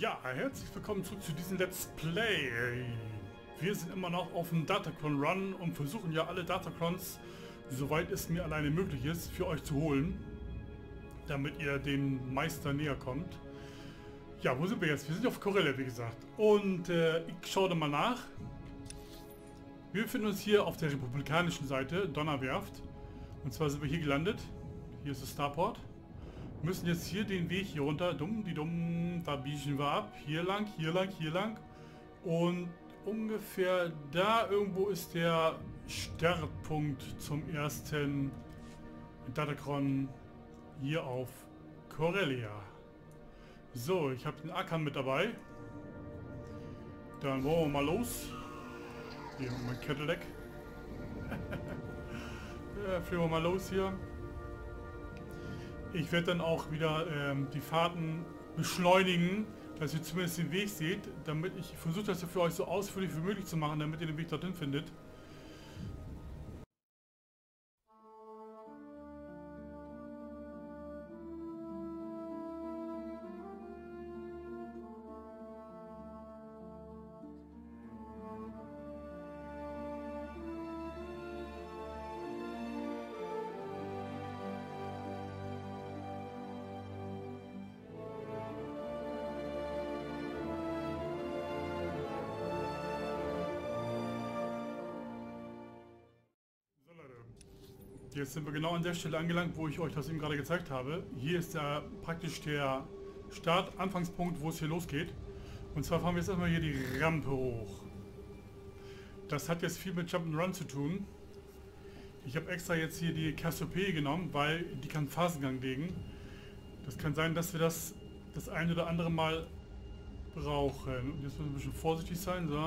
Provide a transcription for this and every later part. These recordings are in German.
Ja, herzlich willkommen zurück zu diesem Let's Play. Wir sind immer noch auf dem Datacron Run und versuchen ja alle Datacrons, soweit es mir alleine möglich ist, für euch zu holen, damit ihr dem Meister näher kommt. Ja, wo sind wir jetzt? Wir sind auf Corellia, wie gesagt. Und ich schaue da mal nach. Wir befinden uns hier auf der republikanischen Seite, Donnerwerft. Und zwar sind wir hier gelandet. Hier ist das Starport. Wir müssen jetzt hier den Weg hier runter, da biegen wir ab, hier lang und ungefähr da irgendwo ist der Startpunkt zum ersten Datacron hier auf Corellia. So, ich habe den Ackermann mit dabei, dann wollen wir mal los. Hier haben wir mein Kettle-Deck. Ja, fliegen wir mal los hier. Ich werde dann auch wieder die Fahrten beschleunigen, dass ihr zumindest den Weg seht, damit ich versuche, das für euch so ausführlich wie möglich zu machen, damit ihr den Weg dorthin findet. Jetzt sind wir genau an der Stelle angelangt, wo ich euch das eben gerade gezeigt habe. Hier ist ja praktisch der Start, Anfangspunkt, wo es hier losgeht. Und zwar fahren wir jetzt erstmal hier die Rampe hoch. Das hat jetzt viel mit Jump'n'Run zu tun. Ich habe extra jetzt hier die Kassop genommen, weil die kann Phasengang legen. Das kann sein, dass wir das ein oder andere Mal brauchen. Und jetzt müssen wir ein bisschen vorsichtig sein. So,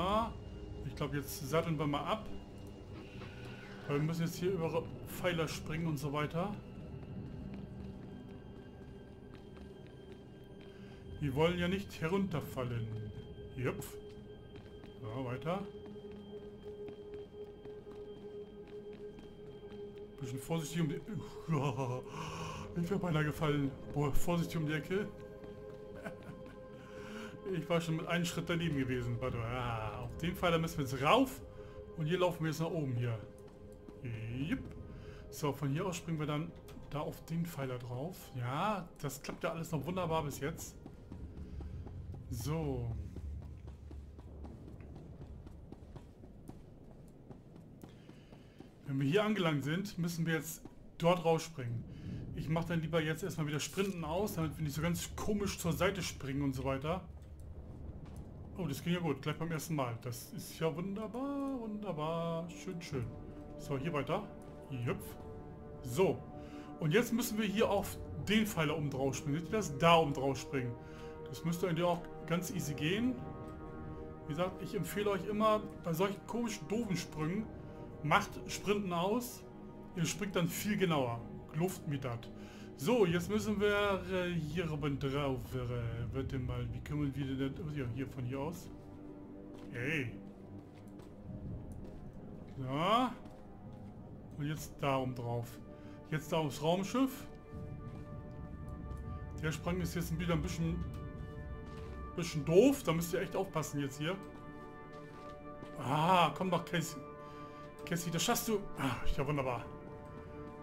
ich glaube, jetzt satteln wir mal ab. Wir müssen jetzt hier über Pfeiler springen und so weiter. Die wollen ja nicht herunterfallen. Jupf. So, weiter. Ein bisschen vorsichtig um die... Ich wäre beinahe gefallen. Boah, vorsichtig um die Ecke. Ich war schon mit einem Schritt daneben gewesen. Warte, auf den Pfeiler müssen wir jetzt rauf. Und hier laufen wir jetzt nach oben hier. Yep. So, von hier aus springen wir dann da auf den Pfeiler drauf. Ja, das klappt ja alles noch wunderbar bis jetzt. So. Wenn wir hier angelangt sind, müssen wir jetzt dort rausspringen. Ich mache dann lieber jetzt erstmal wieder Sprinten aus, damit wir nicht so ganz komisch zur Seite springen und so weiter. Oh, das ging ja gut, gleich beim ersten Mal. Das ist ja wunderbar, wunderbar. Schön, schön. So, hier weiter. Jüpf. So. Und jetzt müssen wir hier auf den Pfeiler oben drauf springen. Seht ihr das? Da oben drauf springen. Das müsste eigentlich auch ganz easy gehen. Wie gesagt, ich empfehle euch immer, bei solchen komischen, doofen Sprüngen, macht Sprinten aus. Ihr springt dann viel genauer. Luft mit das. So, jetzt müssen wir hier oben drauf. Warte mal, wie können wir denn... Ja, hier, von hier aus. Hey. Ja. Und jetzt da oben drauf. Jetzt da aufs Raumschiff. Der Sprung ist jetzt wieder ein bisschen doof. Da müsst ihr echt aufpassen jetzt hier. Ah, komm doch, Cassie. Cassie, das schaffst du. Ah, ja, wunderbar.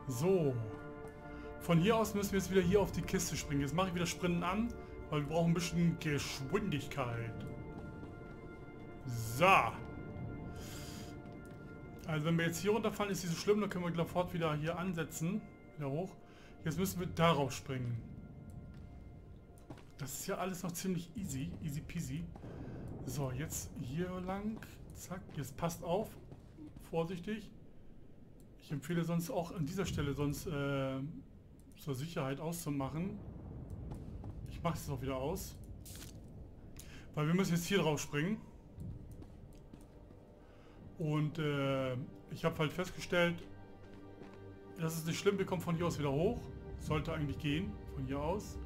So. Von hier aus müssen wir jetzt wieder hier auf die Kiste springen. Jetzt mache ich wieder Sprinten an, weil wir brauchen ein bisschen Geschwindigkeit. So. Also wenn wir jetzt hier runterfallen, ist nicht so schlimm. Dann können wir sofort wieder hier ansetzen. Wieder hoch. Jetzt müssen wir darauf springen. Das ist ja alles noch ziemlich easy. Easy peasy. So, jetzt hier lang. Zack. Jetzt passt auf. Vorsichtig. Ich empfehle sonst auch an dieser Stelle sonst zur Sicherheit auszumachen. Ich mache es auch wieder aus. Weil wir müssen jetzt hier drauf springen. Und ich habe halt festgestellt, das ist nicht schlimm, wir kommen von hier aus wieder hoch. Sollte eigentlich gehen, von hier aus.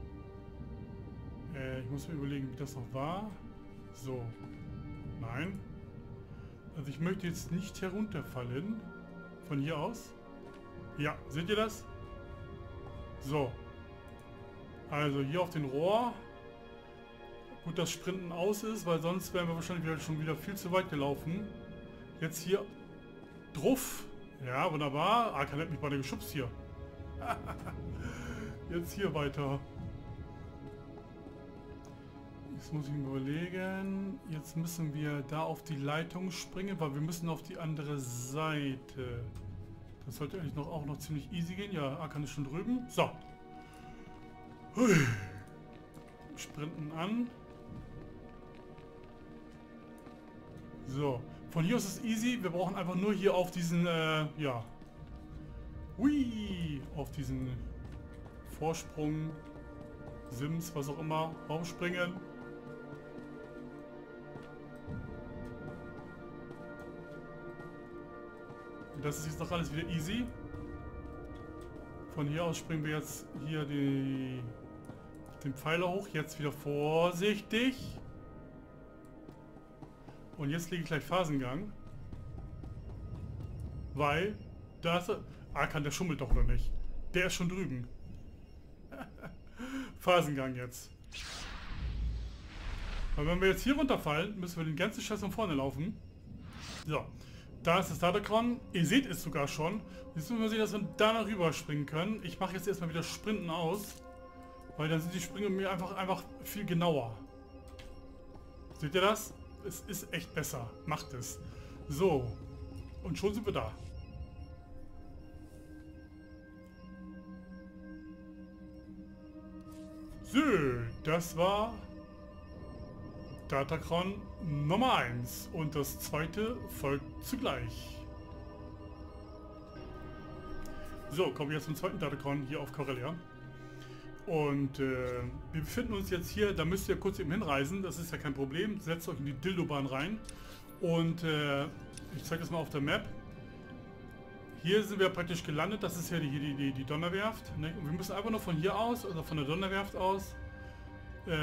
Ich muss mir überlegen, wie das noch war. So, nein. Also ich möchte jetzt nicht herunterfallen. Von hier aus. Ja, seht ihr das? So. Also hier auf den Rohr. Gut, dass Sprinten aus ist, weil sonst wären wir wahrscheinlich schon wieder viel zu weit gelaufen. Jetzt hier drauf. Ja, wunderbar. Arkan hat mich beinahe geschubst hier. Jetzt hier weiter. Jetzt muss ich mir überlegen. Jetzt müssen wir da auf die Leitung springen, weil wir müssen auf die andere Seite. Das sollte eigentlich auch noch ziemlich easy gehen. Ja, Arkan ist schon drüben. So. Hui. Sprinten an. So. Von hier aus ist es easy. Wir brauchen einfach nur hier auf diesen, ja. Hui. Auf diesen Vorsprung. Sims, was auch immer. Raumspringen. Das ist jetzt noch alles wieder easy. Von hier aus springen wir jetzt hier den Pfeiler hoch. Jetzt wieder vorsichtig. Und jetzt lege ich gleich Phasengang. Weil das... Arkan, der schummelt doch noch nicht. Der ist schon drüben. Phasengang jetzt. Weil wenn wir jetzt hier runterfallen, müssen wir den ganzen Scheiß von vorne laufen. So. Da ist das Datacron. Ihr seht es sogar schon. Jetzt müssen wir sehen, dass wir da noch rüber springen können. Ich mache jetzt erstmal wieder Sprinten aus. Weil dann sind die Sprünge mir einfach viel genauer. Seht ihr das? Es ist echt besser. Macht es. So. Und schon sind wir da. So, das war Datacron Nummer 1 und das zweite folgt zugleich. So, kommen wir jetzt zum zweiten Datacron hier auf Corellia. Und wir befinden uns jetzt hier, da müsst ihr kurz eben hinreisen, das ist ja kein Problem. Setzt euch in die Dildobahn rein und ich zeige das mal auf der Map. Hier sind wir praktisch gelandet, das ist ja die Donnerwerft. Ne? Und wir müssen einfach nur von hier aus, also von der Donnerwerft aus,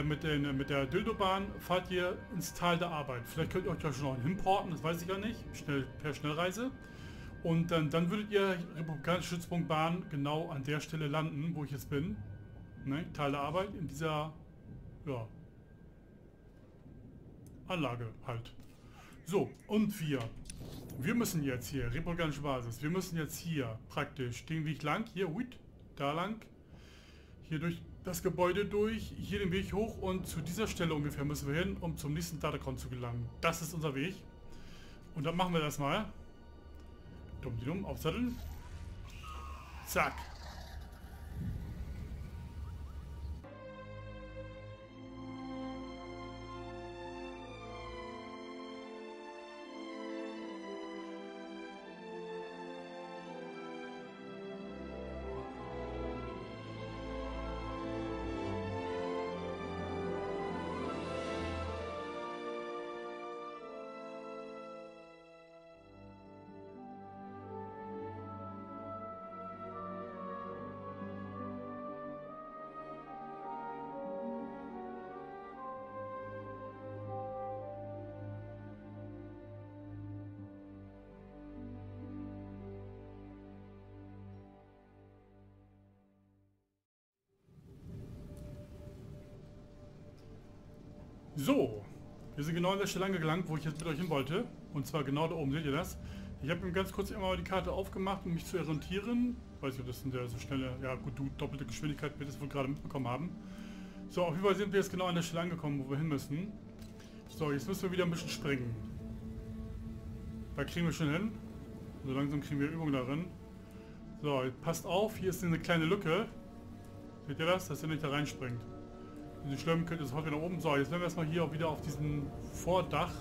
mit der Dildobahn fahrt ihr ins Tal der Arbeit. Vielleicht könnt ihr euch ja schon noch hinporten, das weiß ich gar nicht. Per Schnellreise. Und dann würdet ihr Republikanische Schützpunktbahn genau an der Stelle landen, wo ich jetzt bin. Ne? Tal der Arbeit in dieser, ja, Anlage halt. So, und wir müssen jetzt hier, republikanische Basis, wir müssen jetzt hier praktisch den Weg lang, hier, da lang, hier durch das Gebäude durch, hier den Weg hoch und zu dieser Stelle ungefähr müssen wir hin, um zum nächsten Datacron zu gelangen. Das ist unser Weg. Und dann machen wir das mal. Dumm, aufsatteln. Zack. So, wir sind genau an der Stelle angelangt, wo ich jetzt mit euch hin wollte. Und zwar genau da oben, seht ihr das? Ich habe mir ganz kurz einmal die Karte aufgemacht, um mich zu orientieren. Weiß ich, ob das in der so schnelle, ja gut, du doppelte Geschwindigkeit wird das wohl gerade mitbekommen haben. So, auf jeden Fall sind wir jetzt genau an der Stelle angekommen, wo wir hin müssen. So, jetzt müssen wir wieder ein bisschen springen. Da kriegen wir schon hin. So langsam kriegen wir Übung darin. So, passt auf, hier ist eine kleine Lücke. Seht ihr das? Dass ihr nicht da reinspringt. Nicht schlimm, könnt ihr sofort wieder nach oben. So, jetzt werden wir erstmal hier auch wieder auf diesem Vordach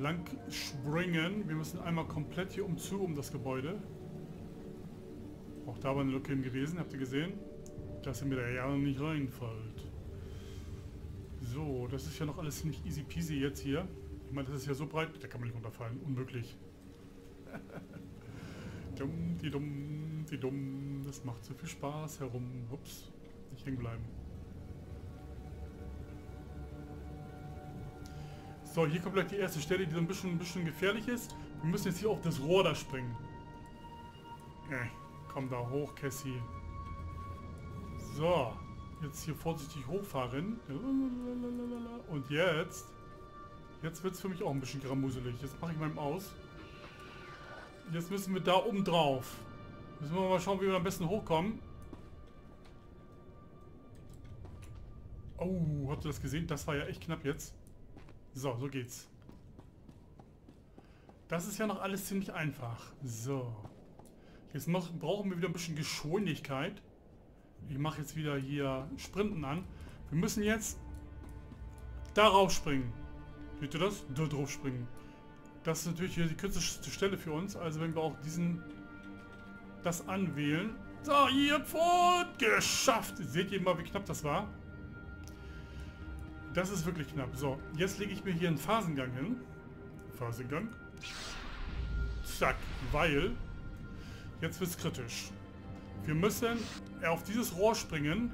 lang springen. Wir müssen einmal komplett hier um das Gebäude. Auch da war eine Lücke gewesen, habt ihr gesehen? Dass ihr mit der Jahre nicht reinfällt. So, das ist ja noch alles ziemlich easy peasy jetzt hier. Ich meine, das ist ja so breit, da kann man nicht runterfallen. Unmöglich. Dumm, das macht so viel Spaß herum. Ups, nicht hängen bleiben. So, hier kommt gleich die erste Stelle, die so ein bisschen gefährlich ist. Wir müssen jetzt hier auf das Rohr da springen. Komm da hoch, Cassie. So, jetzt hier vorsichtig hochfahren. Und jetzt... Jetzt wird es für mich auch ein bisschen grammuselig. Jetzt mache ich mal aus. Jetzt müssen wir da oben drauf. Müssen wir mal schauen, wie wir am besten hochkommen. Oh, habt ihr das gesehen? Das war ja echt knapp jetzt. So, so geht's. Das ist ja noch alles ziemlich einfach. So. Jetzt brauchen wir wieder ein bisschen Geschwindigkeit. Ich mache jetzt wieder hier Sprinten an. Wir müssen jetzt darauf springen. Seht ihr das? Da drauf springen. Das ist natürlich hier die kürzeste Stelle für uns. Also wenn wir auch das anwählen. So, ihr Pfund! Geschafft! Seht ihr mal, wie knapp das war? Das ist wirklich knapp. So, jetzt lege ich mir hier einen Phasengang hin. Phasengang. Zack, weil jetzt wird es kritisch. Wir müssen auf dieses Rohr springen.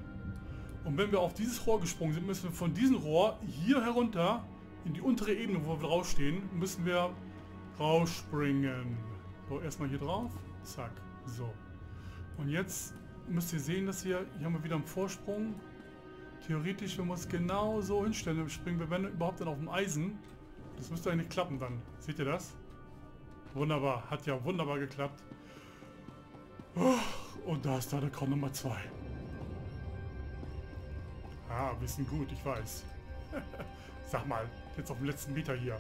Und wenn wir auf dieses Rohr gesprungen sind, müssen wir von diesem Rohr hier herunter in die untere Ebene, wo wir draufstehen, müssen wir rausspringen. So, erstmal hier drauf. Zack. So. Und jetzt müsst ihr sehen, dass hier haben wir wieder einen Vorsprung. Theoretisch, wenn wir uns genau so hinstellen, springen wir, wenn überhaupt, dann auf dem Eisen. Das müsste eigentlich klappen dann. Seht ihr das? Wunderbar. Hat ja wunderbar geklappt. Und da ist Datacron Nummer 2. Ah, wir sind gut, ich weiß. Sag mal, jetzt auf dem letzten Meter hier.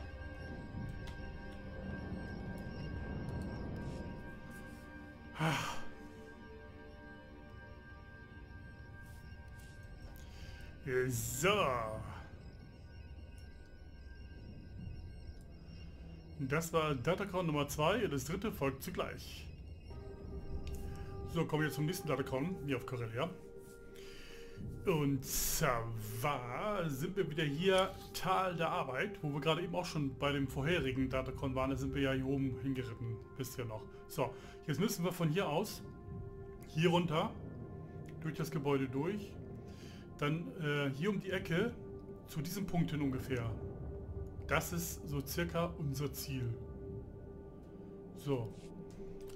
So. Das war Datacron Nummer 2. Das dritte folgt zugleich. So, kommen wir zum nächsten Datacron, hier auf Corellia. Und zwar sind wir wieder hier, Tal der Arbeit, wo wir gerade eben auch schon bei dem vorherigen Datacron waren. Da sind wir ja hier oben hingeritten, wisst ihr noch. So, jetzt müssen wir von hier aus, hier runter, durch das Gebäude durch. Dann hier um die Ecke, zu diesem Punkt hin ungefähr. Das ist so circa unser Ziel. So.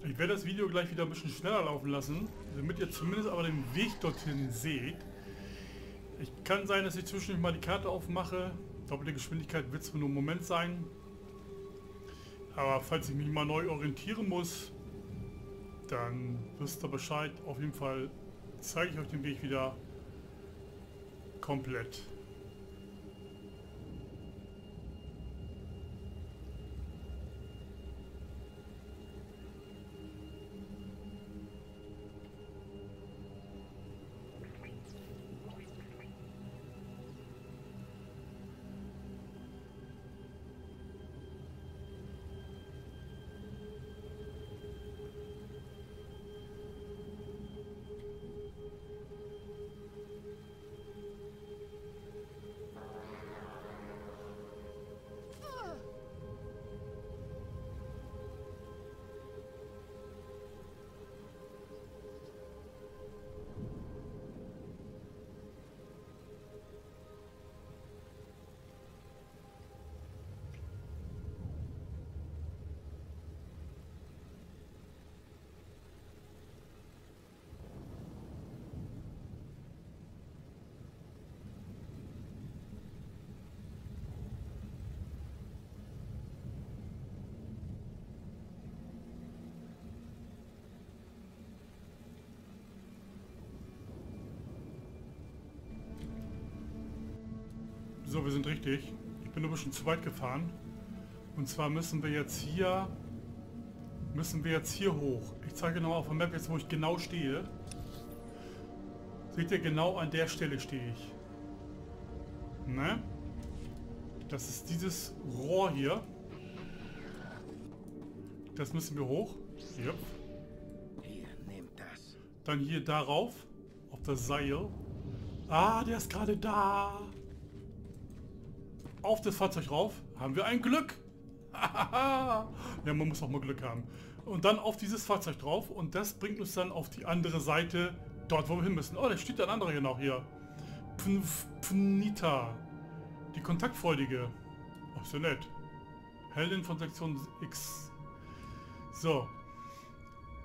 Ich werde das Video gleich wieder ein bisschen schneller laufen lassen, damit ihr zumindest aber den Weg dorthin seht. Ich kann sein, dass ich zwischendurch mal die Karte aufmache. Doppelte Geschwindigkeit wird es nur im Moment sein. Aber falls ich mich mal neu orientieren muss, dann wisst ihr Bescheid. Auf jeden Fall zeige ich euch den Weg wieder komplett. So, wir sind richtig. Ich bin ein bisschen zu weit gefahren. Und zwar müssen wir jetzt hier hoch. Ich zeige genau auf der Map jetzt, wo ich genau stehe. Seht ihr, genau an der Stelle stehe ich. Ne? Das ist dieses Rohr hier. Das müssen wir hoch. Yep. Hier, nehmt das. Dann hier darauf, auf das Seil. Ah, der ist gerade da. Auf das Fahrzeug rauf, haben wir ein Glück. Ja, man muss auch mal Glück haben. Und dann auf dieses Fahrzeug drauf und das bringt uns dann auf die andere Seite, dort wo wir hin müssen. Oh, da steht ein anderer genau hier. Pnita, die Kontaktfreudige. Oh, so nett. Heldin von Sektion X. So.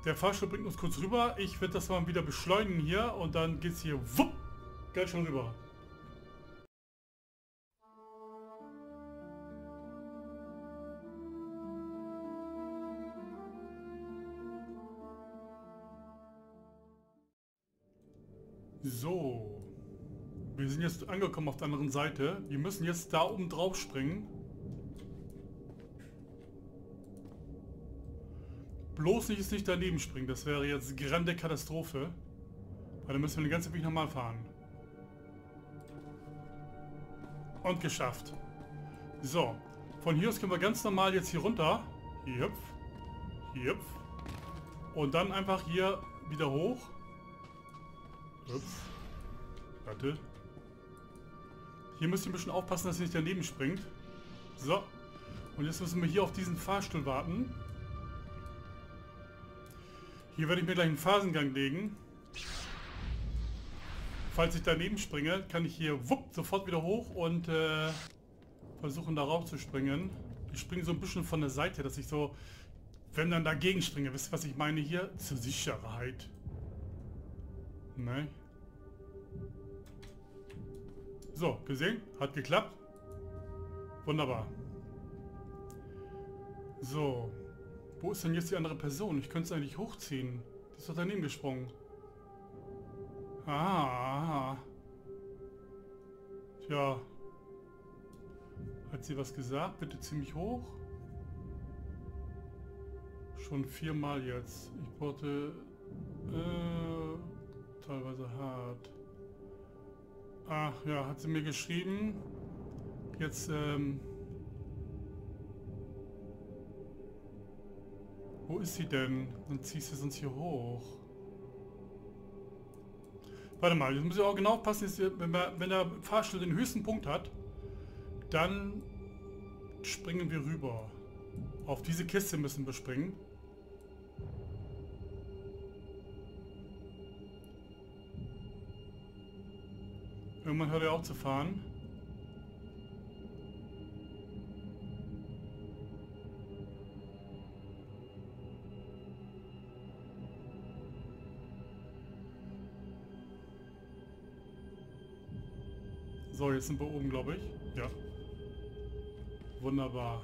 Der Fahrstuhl bringt uns kurz rüber. Ich werde das mal wieder beschleunigen hier und dann geht's hier wupp gleich schon rüber. So, wir sind jetzt angekommen auf der anderen Seite. Wir müssen jetzt da oben drauf springen. Bloß nicht, daneben springen, das wäre jetzt grande Katastrophe. Weil dann müssen wir den ganzen Weg nochmal fahren. Und geschafft. So, von hier aus können wir ganz normal jetzt hier runter. Hier hüpf. Hier hüpf. Und dann einfach hier wieder hoch. Ups. Warte. Hier müsst ihr ein bisschen aufpassen, dass ihr nicht daneben springt. So. Und jetzt müssen wir hier auf diesen Fahrstuhl warten. Hier werde ich mir gleich einen Phasengang legen. Falls ich daneben springe, kann ich hier wupp sofort wieder hoch und versuchen darauf zu springen. Ich springe so ein bisschen von der Seite, dass ich so, wenn dann dagegen springe, wisst ihr, was ich meine hier? Zur Sicherheit. Nein. So, gesehen? Hat geklappt. Wunderbar. So. Wo ist denn jetzt die andere Person? Ich könnte es eigentlich hochziehen. Die ist doch daneben gesprungen. Ah. Tja. Hat sie was gesagt? Bitte ziemlich hoch. Schon viermal jetzt. Ich wollte... teilweise hart. Ach ja, hat sie mir geschrieben. Jetzt, wo ist sie denn? Dann ziehst du es uns hier hoch. Warte mal, jetzt muss ich auch genau aufpassen, wenn der Fahrstuhl den höchsten Punkt hat, dann springen wir rüber. Auf diese Kiste müssen wir springen. Irgendwann hört er auch zu fahren. So, jetzt sind wir oben, glaube ich. Ja. Wunderbar.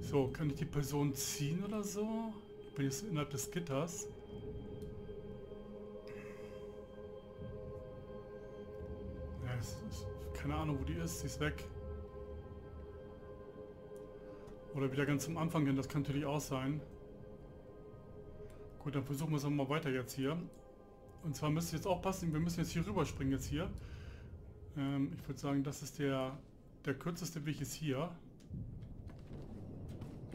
So, kann ich die Person ziehen oder so? Ich bin jetzt innerhalb des Gitters. Keine Ahnung, wo die ist. Sie ist weg. Oder wieder ganz zum Anfang hin. Das kann natürlich auch sein. Gut, dann versuchen wir es nochmal weiter jetzt hier. Und zwar müsste jetzt auch passen. Wir müssen jetzt hier rüber springen jetzt hier. Ich würde sagen, das ist der kürzeste Weg ist hier.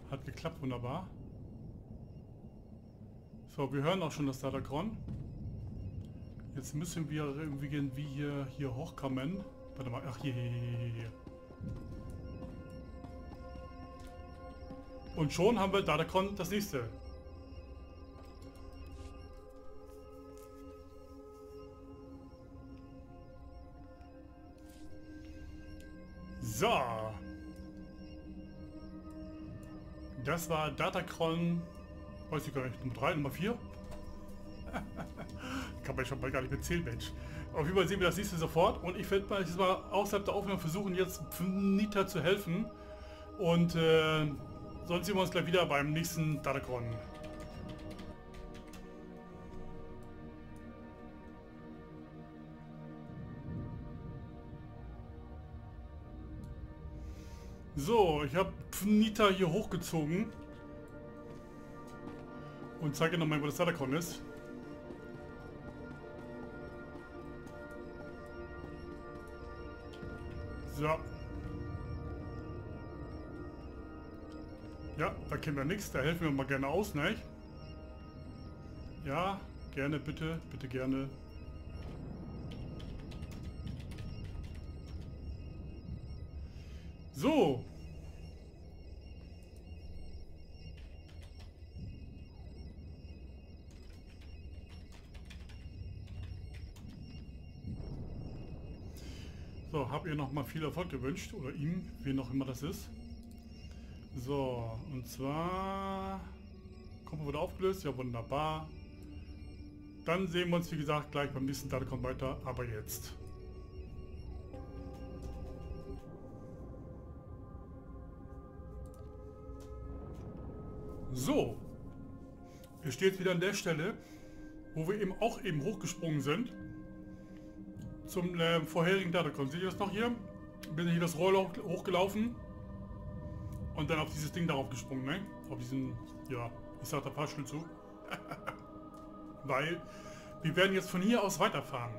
Hat geklappt, wunderbar. So, wir hören auch schon das Datacron. Jetzt müssen wir irgendwie hier hochkommen. Warte mal, ach hier. Und schon haben wir Datacron das nächste. So. Das war Datacron, weiß ich gar nicht, Nummer 3, Nummer 4. Kann man schon mal gar nicht mehr zählen, Mensch. Auf jeden Fall sehen wir das nächste sofort. Und ich werde mal außerhalb der Aufnahme versuchen, jetzt Pnita zu helfen. Und sonst sehen wir uns gleich wieder beim nächsten Datacron. So, ich habe Pnita hier hochgezogen. Und zeige nochmal, wo das Datacron ist. Ja. Ja, da kennen wir nichts, da helfen wir mal gerne aus, ne? Ja, gerne, bitte, bitte gerne. So. So, hab ihr nochmal viel Erfolg gewünscht, oder ihm, wen auch immer das ist. So, und zwar... Kompo wurde aufgelöst, ja wunderbar. Dann sehen wir uns, wie gesagt, gleich beim nächsten Datacron weiter, aber jetzt. So. Wir stehen jetzt wieder an der Stelle, wo wir eben auch hochgesprungen sind. Zum vorherigen Datacron. Seht ihr das noch hier? Bin ich hier das Rohrloch hochgelaufen und dann auf dieses Ding darauf gesprungen, ne? Auf diesen, ja, ich sag da Fahrstuhl zu. Weil wir werden jetzt von hier aus weiterfahren.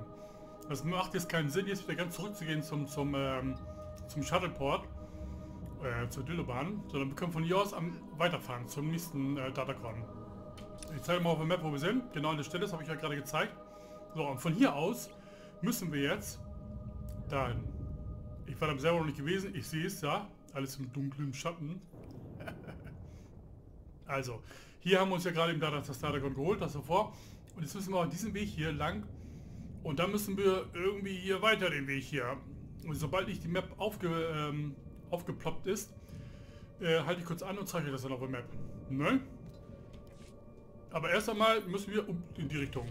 Das macht jetzt keinen Sinn, jetzt wieder ganz zurückzugehen zum Shuttleport, zur Dildobahn, sondern wir können von hier aus weiterfahren zum nächsten Datacron. Ich zeige mal auf der Map, wo wir sind. Genau an der Stelle, das habe ich ja gerade gezeigt. So, und von hier aus müssen wir jetzt dahin. Ich war da selber noch nicht gewesen, ich sehe es, ja. Alles im dunklen Schatten. Also, hier haben wir uns ja gerade eben das Datacron geholt, das davor. Und jetzt müssen wir auch diesen Weg hier lang. Und dann müssen wir irgendwie hier weiter den Weg hier. Und sobald ich die Map aufgeploppt ist, halte ich kurz an und zeige das dann auf der Map. Ne? Aber erst einmal müssen wir in die Richtung.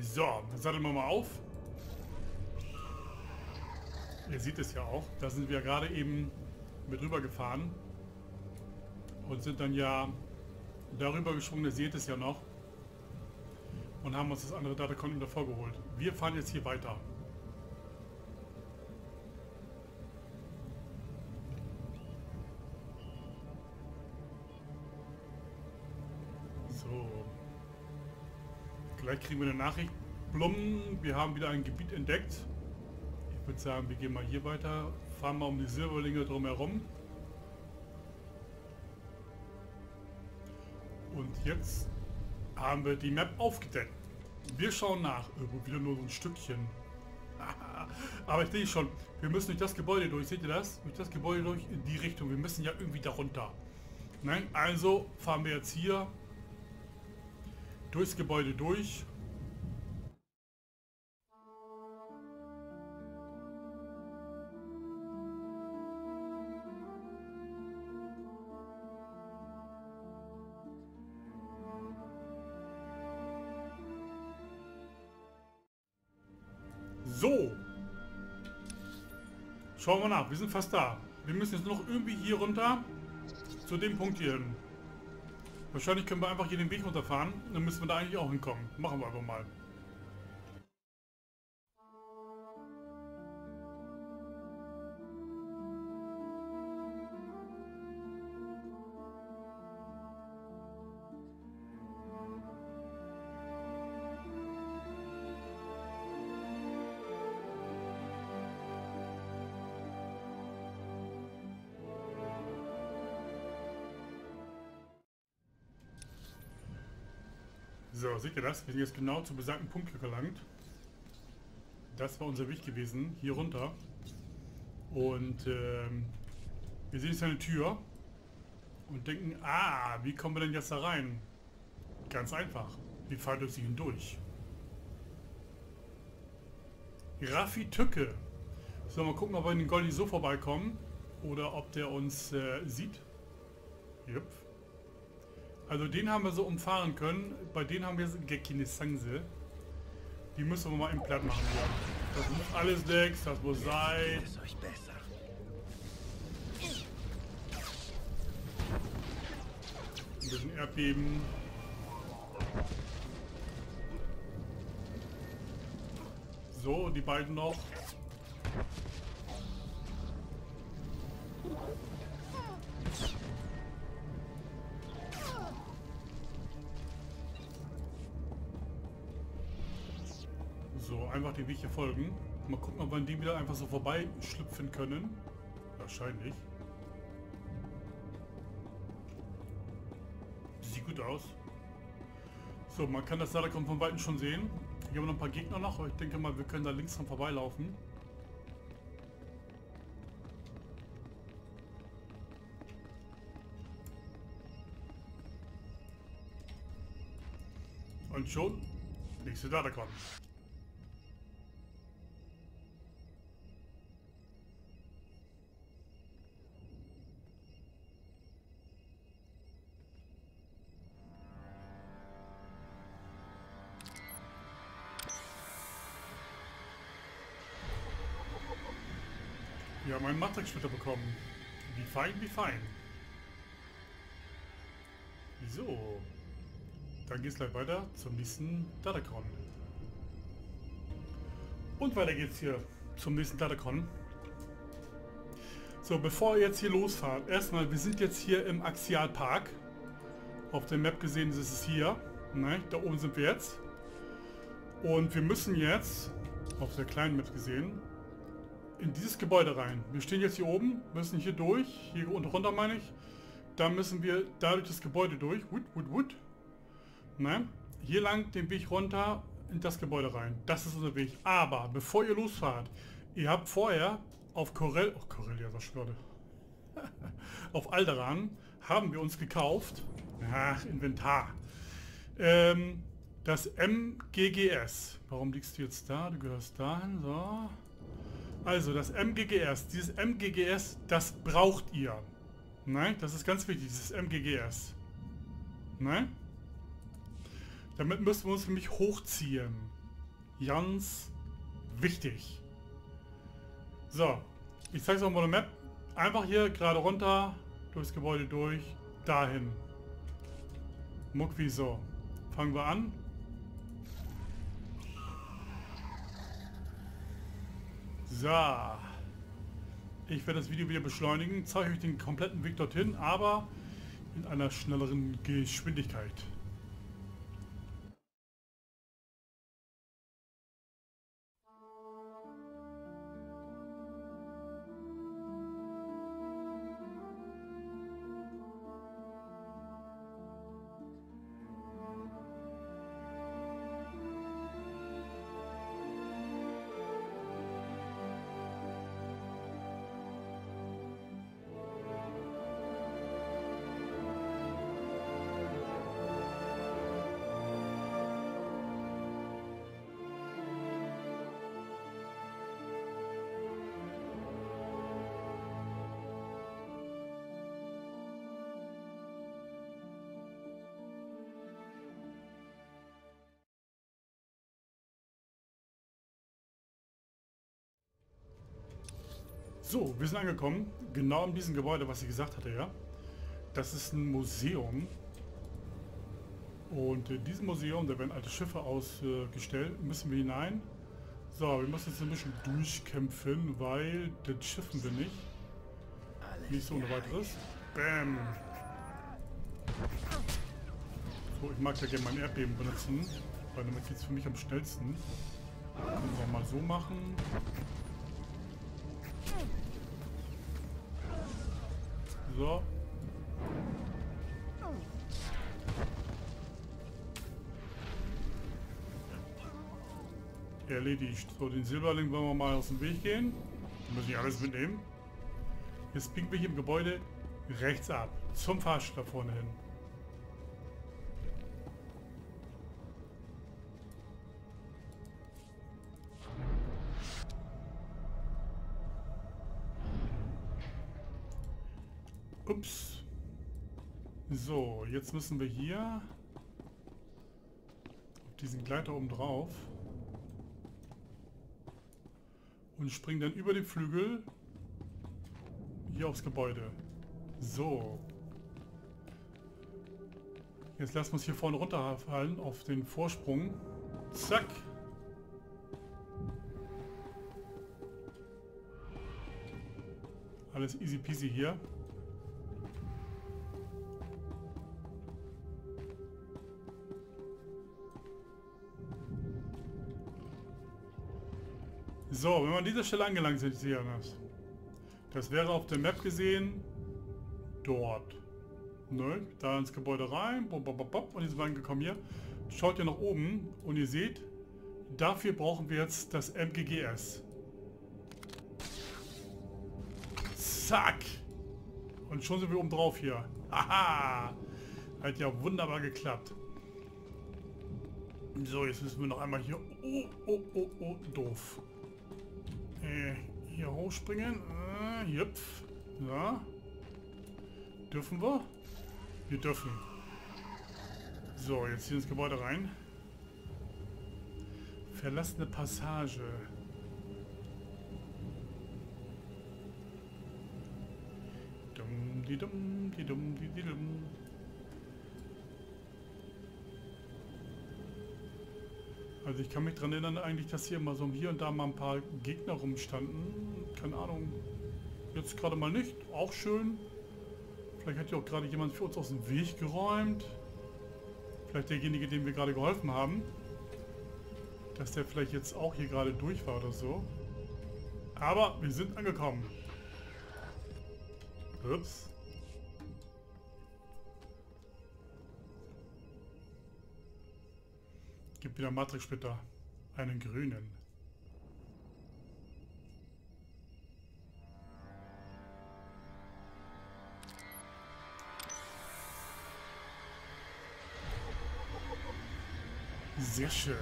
So, dann satteln wir mal auf. Ihr seht es ja auch, da sind wir gerade eben mit rüber gefahren und sind dann ja darüber geschwungen, ihr seht es ja noch, und haben uns das andere Datacron davor geholt. Wir fahren jetzt hier weiter. So. Gleich kriegen wir eine Nachricht. Blum, wir haben wieder ein Gebiet entdeckt. Ich würde sagen, wir gehen mal hier weiter, fahren mal um die Silberlinge drumherum. Und jetzt haben wir die Map aufgedeckt. Wir schauen nach. Irgendwo wieder nur so ein Stückchen. Aber ich sehe schon, wir müssen durch das Gebäude durch. Seht ihr das? Durch das Gebäude durch in die Richtung. Wir müssen ja irgendwie darunter. Nein, also fahren wir jetzt hier durchs Gebäude durch. So, schauen wir nach, wir sind fast da. Wir müssen jetzt noch irgendwie hier runter, zu dem Punkt hier hin. Wahrscheinlich können wir einfach hier den Weg runterfahren, dann müssen wir da eigentlich auch hinkommen. Machen wir einfach mal. So, seht ihr das? Wir sind jetzt genau zu besagten Punkt gelangt. Das war unser Weg gewesen, hier runter. Und wir sehen jetzt eine Tür und denken, ah, wie kommen wir denn jetzt da rein? Ganz einfach, wir fahren durch sie hindurch. Raffi Tücke. So, mal gucken, ob wir in den Goldi so vorbeikommen oder ob der uns sieht. Jupp. Also den haben wir so umfahren können, bei denen haben wir keine Chance. Die müssen wir mal im Platt machen. Das muss alles Decks, das muss sein. Ein bisschen Erdbeben. So, die beiden noch. Einfach den Weg hier folgen. Mal gucken, ob wir an dem wieder einfach so vorbeischlüpfen können. Wahrscheinlich. Sieht gut aus. So, man kann das Datacron von Weitem schon sehen. Hier haben wir noch ein paar Gegner noch, aber ich denke mal, wir können da links dran vorbeilaufen. Und schon, nächste Datacron. Wir haben einen Matrixsplitter bekommen. Wie fein, wie fein. So. Dann geht's gleich weiter zum nächsten Datacron. Und weiter geht's hier zum nächsten Datacron. So, bevor ihr jetzt hier losfahrt, erstmal, wir sind jetzt hier im Axialpark. Auf der Map gesehen ist es hier. Nein, da oben sind wir jetzt. Und wir müssen jetzt, auf der kleinen Map gesehen, in dieses Gebäude rein. Wir stehen jetzt hier oben, müssen hier durch, hier unten runter meine ich. Dann müssen wir dadurch das Gebäude durch. Nein, hier lang den Weg runter in das Gebäude rein. Das ist unser Weg. Aber bevor ihr losfahrt, ihr habt vorher auf Corellia, was schade. Auf Alderan haben wir uns gekauft. Ach, Inventar. Das MGGS. Warum liegst du jetzt da? Du gehörst dahin. So. Also das MGGS. Dieses MGGS, das braucht ihr. Nein, das ist ganz wichtig. Dieses MGGS. Nein? Damit müssen wir uns nämlich hochziehen. Ganz wichtig. So, ich zeige es auch mal auf der Map. Einfach hier gerade runter, durchs Gebäude durch, dahin. Muck wie so. Fangen wir an. So. Ich werde das Video wieder beschleunigen, zeige euch den kompletten Weg dorthin, aber in einer schnelleren Geschwindigkeit. So, wir sind angekommen, genau in diesem Gebäude, was ich gesagt hatte, ja. Das ist ein Museum. Und in diesem Museum, da werden alte Schiffe ausgestellt, müssen wir hinein. So, wir müssen jetzt ein bisschen durchkämpfen, weil das schiffen wir nicht. Nicht so ohne weiteres. Bam! So, ich mag ja gerne mein Erdbeben benutzen, weil damit geht es für mich am schnellsten. Können wir mal so machen. So. Erledigt. So, den Silberling wollen wir mal aus dem Weg gehen. Da muss ich alles mitnehmen. Jetzt biegen wir hier im Gebäude rechts ab. Zum Fahrstuhl da vorne hin. Ups. So, jetzt müssen wir hier auf diesen Gleiter oben drauf und springen dann über den Flügel hier aufs Gebäude. So. Jetzt lassen wir uns hier vorne runterfallen auf den Vorsprung. Zack. Alles easy peasy hier. So, wenn wir an dieser Stelle angelangt sind, ist hier anders. Das wäre auf der Map gesehen, dort. Ne? Da ins Gebäude rein, bop, bop, bop, und jetzt sind wir angekommen hier. Schaut ihr nach oben und ihr seht, dafür brauchen wir jetzt das MGGS. Zack! Und schon sind wir oben drauf hier. Aha! Hat ja wunderbar geklappt. So, jetzt müssen wir noch einmal hier... Oh, doof. Hier hochspringen. Jüpf. Ja. Dürfen wir? Wir dürfen. So, jetzt hier ins Gebäude rein. Verlassene Passage. Dum-di-dum-di-dum-di-dum. Also ich kann mich daran erinnern eigentlich, dass hier immer so hier und da mal ein paar Gegner rumstanden. Keine Ahnung. Jetzt gerade mal nicht. Auch schön. Vielleicht hat ja auch gerade jemand für uns aus dem Weg geräumt. Vielleicht derjenige, dem wir gerade geholfen haben. Dass der vielleicht jetzt auch hier gerade durch war oder so. Aber wir sind angekommen. Ups. Gibt wieder Matrixsplitter. Einen grünen. Sehr schön.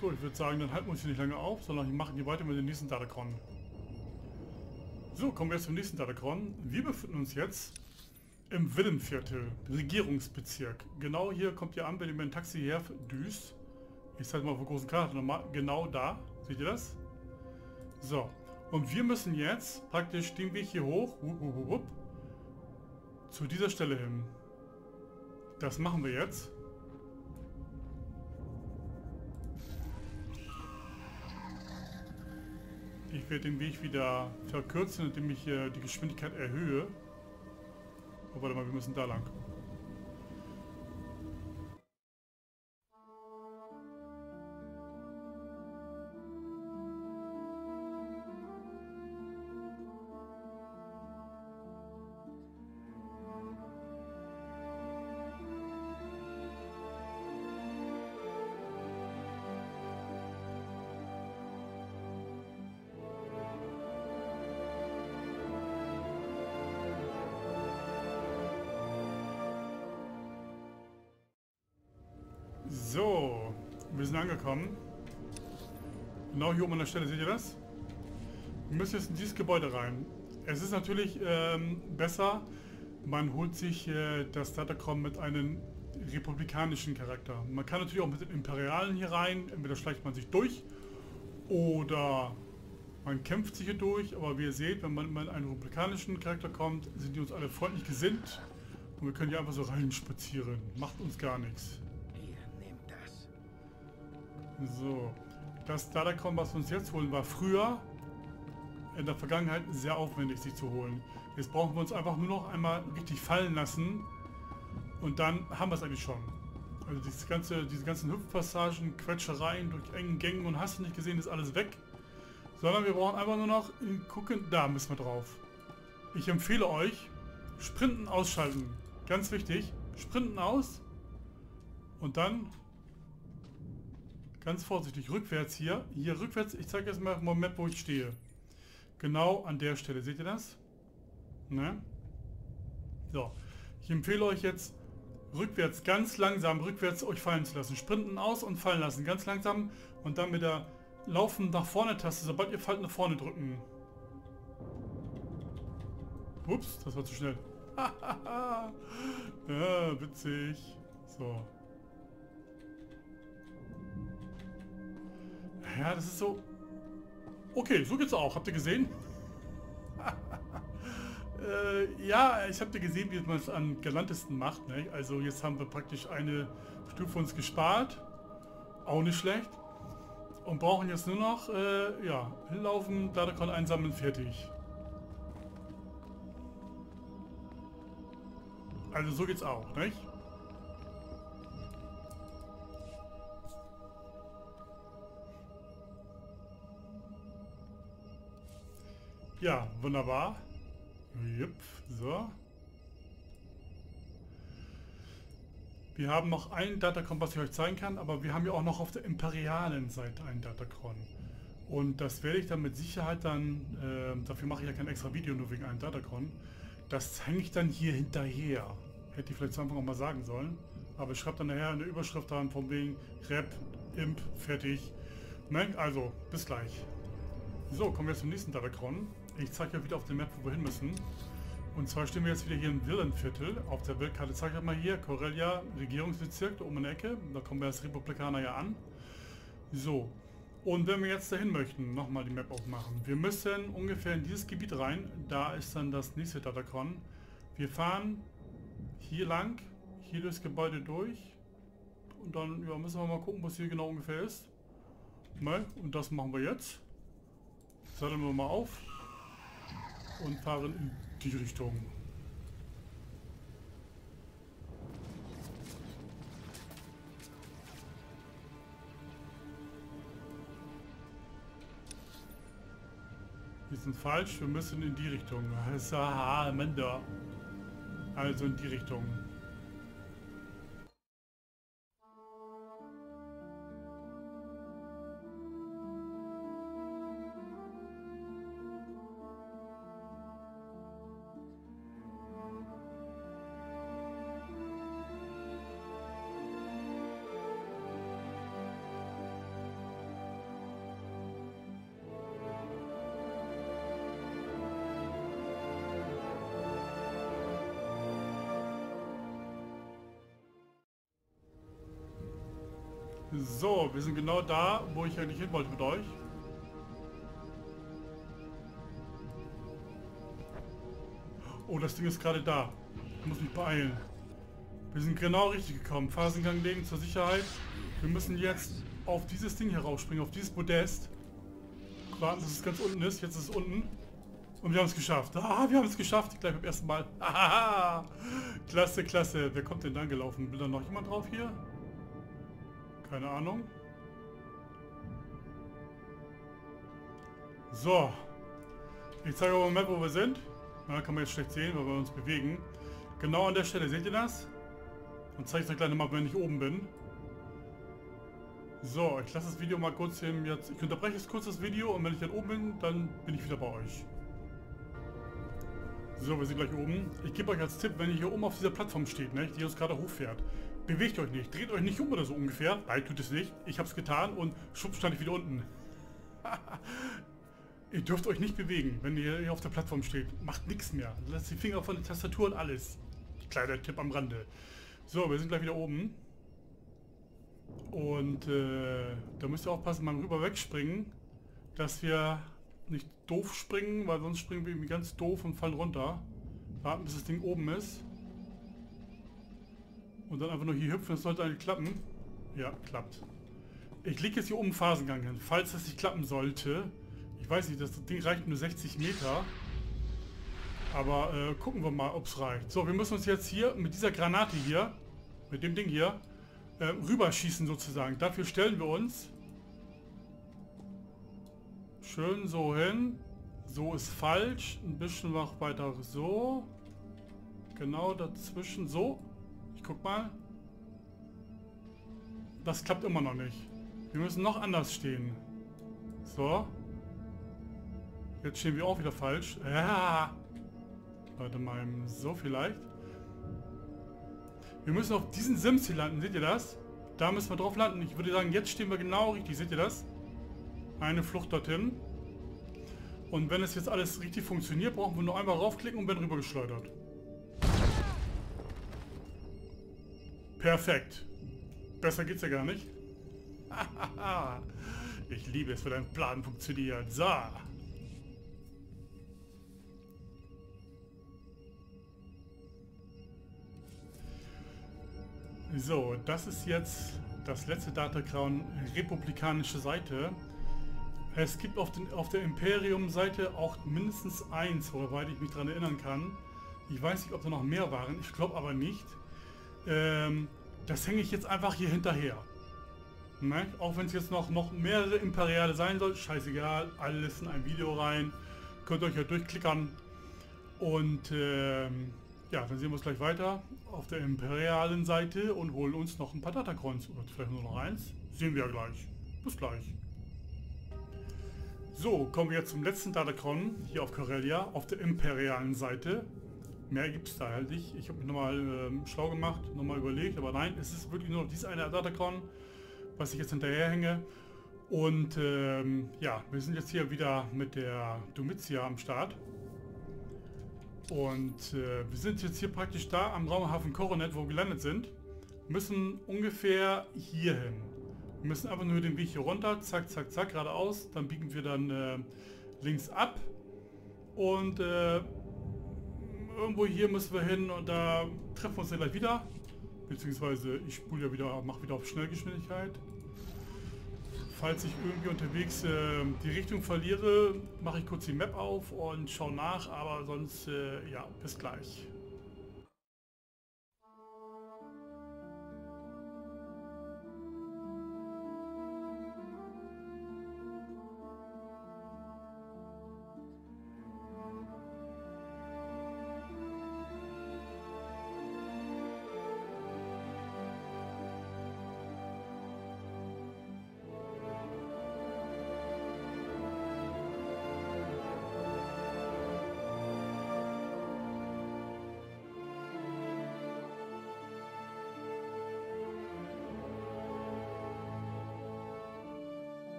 So, ich würde sagen, dann halten wir uns hier nicht lange auf, sondern wir machen hier weiter mit dem nächsten Datacron. So, kommen wir jetzt zum nächsten Datacron. Wir befinden uns jetzt im Villenviertel, Regierungsbezirk. Genau hier kommt ihr an, wenn ihr mit dem Taxi her düst. Ich zeige mal auf der großen Karte nochmal. Genau da. Seht ihr das? So. Und wir müssen jetzt praktisch den Weg hier hoch. Zu dieser Stelle hin. Das machen wir jetzt. Ich werde den Weg wieder verkürzen, indem ich hier die Geschwindigkeit erhöhe. Oh, warte mal, wir müssen da lang. So, wir sind angekommen. Genau hier oben an der Stelle, seht ihr das? Wir müssen jetzt in dieses Gebäude rein. Es ist natürlich besser, man holt sich das Datacron mit einem republikanischen Charakter. Man kann natürlich auch mit den Imperialen hier rein, entweder schleicht man sich durch oder man kämpft sich hier durch. Aber wie ihr seht, wenn man mit einem republikanischen Charakter kommt, sind die uns alle freundlich gesinnt und wir können hier einfach so rein spazieren. Macht uns gar nichts. So, das Datacron, was wir uns jetzt holen, war früher in der Vergangenheit sehr aufwendig, sich zu holen. Jetzt brauchen wir uns einfach nur noch einmal richtig fallen lassen und dann haben wir es eigentlich schon. Also diese ganzen Hüpfpassagen, Quetschereien durch engen Gängen und hast du nicht gesehen, ist alles weg. Sondern wir brauchen einfach nur noch gucken, da müssen wir drauf. Ich empfehle euch, Sprinten ausschalten. Ganz wichtig, Sprinten aus und dann... Ganz vorsichtig, rückwärts hier. Hier rückwärts, ich zeige jetzt mal auf dem Map, wo ich stehe. Genau an der Stelle, seht ihr das? Ne? So, ich empfehle euch jetzt rückwärts, ganz langsam, rückwärts euch fallen zu lassen. Sprinten aus und fallen lassen, ganz langsam. Und dann mit der Laufen nach vorne Taste, sobald ihr fallt, nach vorne drücken. Ups, das war zu schnell. Hahaha, ja, witzig. So. Ja, das ist so... Okay, so geht's auch. Habt ihr gesehen? Ja, ich hab dir gesehen, wie man es am galantesten macht. Ne? Also jetzt haben wir praktisch eine Stufe uns gespart. Auch nicht schlecht. Und brauchen jetzt nur noch, ja, hinlaufen, Datacron einsammeln, fertig. Also so geht's auch, nicht? Ja, wunderbar. Jupp, so. Wir haben noch einen Datacron, was ich euch zeigen kann, aber wir haben ja auch noch auf der imperialen Seite einen Datacron. Und das werde ich dann mit Sicherheit dann, dafür mache ich ja kein extra Video, nur wegen einem Datacron. Das hänge ich dann hier hinterher. Hätte ich vielleicht zu Anfang auch mal sagen sollen. Aber ich schreibe dann nachher eine Überschrift dran, von wegen Rep, Imp, fertig. Nein, also, bis gleich. So, kommen wir jetzt zum nächsten Datacron. Ich zeige ja wieder auf der Map, wo wir hin müssen. Und zwar stehen wir jetzt wieder hier im Villenviertel. Auf der Weltkarte zeige ich mal hier, Corellia, Regierungsbezirk, da oben in der Ecke. Da kommen wir als Republikaner ja an. So, Und wenn wir jetzt dahin möchten, nochmal die Map aufmachen. Wir müssen ungefähr in dieses Gebiet rein. Da ist dann das nächste Datacron. Wir fahren hier lang, hier durchs Gebäude durch. Und dann ja, müssen wir mal gucken, was hier genau ungefähr ist. Und das machen wir jetzt. Satteln wir mal auf und fahren in die Richtung. Wir sind falsch, wir müssen in die Richtung. Also in die Richtung. So, wir sind genau da, wo ich eigentlich hin wollte mit euch. Oh, das Ding ist gerade da. Ich muss mich beeilen. Wir sind genau richtig gekommen. Phasengang legen zur Sicherheit. Wir müssen jetzt auf dieses Ding hier rausspringen, auf dieses Podest. Warten, dass es ganz unten ist. Jetzt ist es unten. Und wir haben es geschafft. Ah, wir haben es geschafft. Gleich beim ersten Mal. Ah, klasse, klasse. Wer kommt denn dann gelaufen? Will da noch jemand drauf hier? Keine Ahnung. So. Ich zeige euch mal, wo wir sind. Na, kann man jetzt schlecht sehen, weil wir uns bewegen. Genau an der Stelle. Seht ihr das? Dann zeige ich euch gleich nochmal, wenn ich oben bin. So, ich lasse das Video mal kurz eben jetzt... Ich unterbreche jetzt kurz das Video und wenn ich dann oben bin, dann bin ich wieder bei euch. So, wir sind gleich oben. Ich gebe euch als Tipp, wenn ihr hier oben auf dieser Plattform steht, ne, die uns gerade hochfährt. Bewegt euch nicht, dreht euch nicht um oder so ungefähr. Nein, tut es nicht. Ich habe es getan und schwupp stand ich wieder unten. Ihr dürft euch nicht bewegen, wenn ihr hier auf der Plattform steht. Macht nichts mehr. Lasst die Finger von der Tastatur und alles. Kleiner Tipp am Rande. So, wir sind gleich wieder oben. Und da müsst ihr aufpassen beim Rüber wegspringen, dass wir nicht doof springen, weil sonst springen wir irgendwie ganz doof und fallen runter. Warten, bis das Ding oben ist. Und dann einfach nur hier hüpfen, das sollte eigentlich klappen. Ja, klappt. Ich lege jetzt hier oben einen Phasengang hin, falls das nicht klappen sollte. Ich weiß nicht, das Ding reicht nur 60 Meter. Aber gucken wir mal, ob es reicht. So, wir müssen uns jetzt hier mit dieser Granate hier, mit dem Ding hier, rüberschießen sozusagen. Dafür stellen wir uns. Schön so hin. So ist falsch. Ein bisschen noch weiter so. Genau dazwischen so. Ich guck mal. Das klappt immer noch nicht. Wir müssen noch anders stehen. So. Jetzt stehen wir auch wieder falsch. Ja. Warte mal, so vielleicht. Wir müssen auf diesen Sims hier landen. Seht ihr das? Da müssen wir drauf landen. Ich würde sagen, jetzt stehen wir genau richtig. Seht ihr das? Eine Flucht dorthin. Und wenn es jetzt alles richtig funktioniert, brauchen wir nur einmal raufklicken und werden rübergeschleudert. Perfekt. Besser geht's ja gar nicht. Ich liebe es, wenn ein Plan funktioniert. So. So, das ist jetzt das letzte Datacron republikanische Seite. Es gibt auf der Imperium-Seite auch mindestens eins, soweit ich mich daran erinnern kann. Ich weiß nicht, ob da noch mehr waren. Ich glaube aber nicht. Das hänge ich jetzt einfach hier hinterher. Ne? Auch wenn es jetzt noch mehrere Imperiale sein soll, scheißegal, alles in ein Video rein. Könnt ihr euch ja durchklickern. Und ja, dann sehen wir uns gleich weiter auf der imperialen Seite und holen uns noch ein paar Datacrons oder vielleicht nur noch eins. Sehen wir ja gleich. Bis gleich. So, kommen wir jetzt zum letzten Datacron hier auf Corellia auf der imperialen Seite. Mehr gibt es da halt nicht. Ich habe mich nochmal schlau gemacht, nochmal überlegt, aber nein, es ist wirklich nur noch dieses eine Datacron, was ich jetzt hinterherhänge. Und ja, wir sind jetzt hier wieder mit der Dumitia am Start. Und wir sind jetzt hier praktisch da am Raumhafen Coronet, wo wir gelandet sind. Müssen ungefähr hier hin. Wir müssen einfach nur den Weg hier runter, zack, zack, zack, geradeaus. Dann biegen wir dann links ab und irgendwo hier müssen wir hin und da treffen wir uns dann gleich wieder. Beziehungsweise ich spule ja wieder, mache wieder auf Schnellgeschwindigkeit. Falls ich irgendwie unterwegs die Richtung verliere, mache ich kurz die Map auf und schaue nach, aber sonst, ja, bis gleich.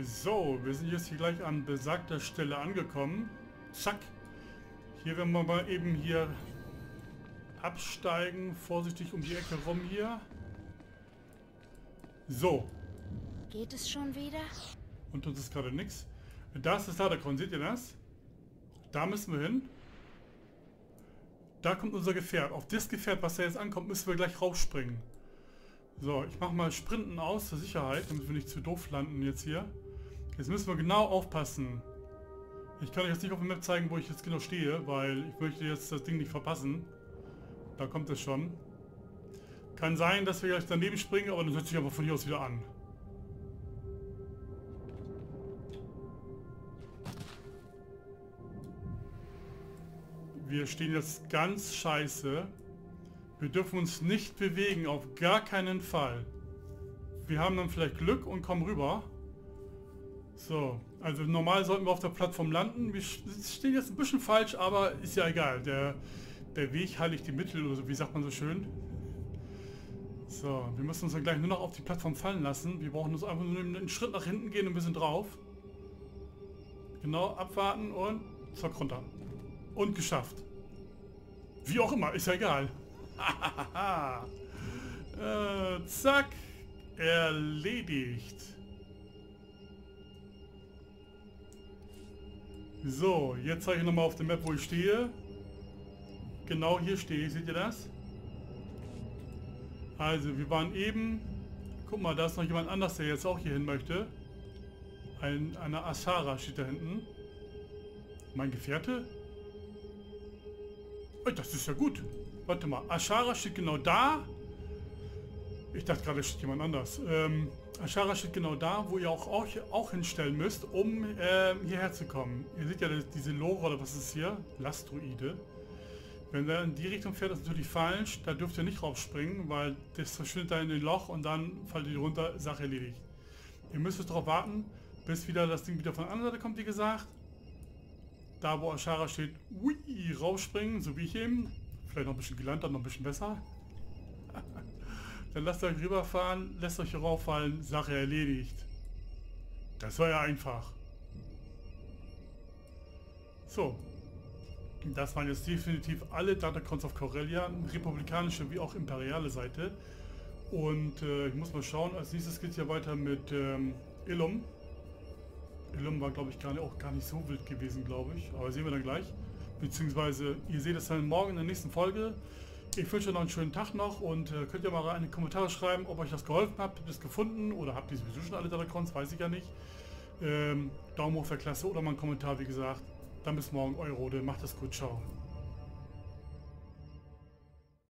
So, wir sind jetzt hier gleich an besagter Stelle angekommen. Zack. Hier werden wir mal eben hier absteigen. Vorsichtig um die Ecke rum hier. So. Geht es schon wieder? Und uns ist gerade nichts. Da ist das Datacron, seht ihr das? Da müssen wir hin. Da kommt unser Gefährt. Auf das Gefährt, was da jetzt ankommt, müssen wir gleich raufspringen. So, ich mache mal Sprinten aus zur Sicherheit, damit wir nicht zu doof landen jetzt hier. Jetzt müssen wir genau aufpassen. Ich kann euch jetzt nicht auf der Map zeigen, wo ich jetzt genau stehe, weil ich möchte jetzt das Ding nicht verpassen. Da kommt es schon. Kann sein, dass wir gleich daneben springen, aber dann setze ich einfach von hier aus wieder an. Wir stehen jetzt ganz scheiße. Wir dürfen uns nicht bewegen, auf gar keinen Fall. Wir haben dann vielleicht Glück und kommen rüber. So, also normal sollten wir auf der Plattform landen. Wir stehen jetzt ein bisschen falsch, aber ist ja egal. Der Weg heiligt die Mittel, oder so, wie sagt man so schön. So, wir müssen uns dann gleich nur noch auf die Plattform fallen lassen. Wir brauchen uns einfach nur einen Schritt nach hinten gehen und ein bisschen drauf. Genau, abwarten und zack runter. Und geschafft. Wie auch immer, ist ja egal. Zack, erledigt. So, jetzt zeige ich nochmal auf der Map, wo ich stehe. Genau hier stehe ich, seht ihr das? Also, wir waren eben... Guck mal, da ist noch jemand anders, der jetzt auch hier hin möchte. Eine Ashara steht da hinten. Mein Gefährte? Oh, das ist ja gut. Warte mal, Ashara steht genau da. Ich dachte gerade, steht jemand anders. Ashara steht genau da, wo ihr auch hinstellen müsst, um hierher zu kommen. Ihr seht ja diese Lore oder was ist hier? Lastroide. Wenn er in die Richtung fährt, ist natürlich falsch. Da dürft ihr nicht raufspringen, weil das verschwindet da in den Loch und dann fallt ihr runter, Sache erledigt. Ihr müsst jetzt darauf warten, bis wieder das Ding wieder von der anderen Seite kommt, wie gesagt. Da wo Ashara steht, ui, raufspringen, so wie ich eben. Vielleicht noch ein bisschen gelernt, dann noch ein bisschen besser. Dann lasst euch rüberfahren, lasst euch hier rauffallen, Sache erledigt. Das war ja einfach. So. Das waren jetzt definitiv alle Datacrons auf Corellia, republikanische wie auch imperiale Seite. Und ich muss mal schauen, als nächstes geht es ja weiter mit Ilum. Ilum war, glaube ich, auch gar nicht so wild gewesen, glaube ich. Aber sehen wir dann gleich. Beziehungsweise, ihr seht es dann morgen in der nächsten Folge. Ich wünsche euch noch einen schönen Tag noch und könnt ihr mal in die Kommentare schreiben, ob euch das geholfen hat, habt ihr es gefunden oder habt ihr sowieso schon alle Datacrons, weiß ich ja nicht. Daumen hoch für Klasse oder mal einen Kommentar, wie gesagt. Dann bis morgen, euer Rode, macht es gut, ciao.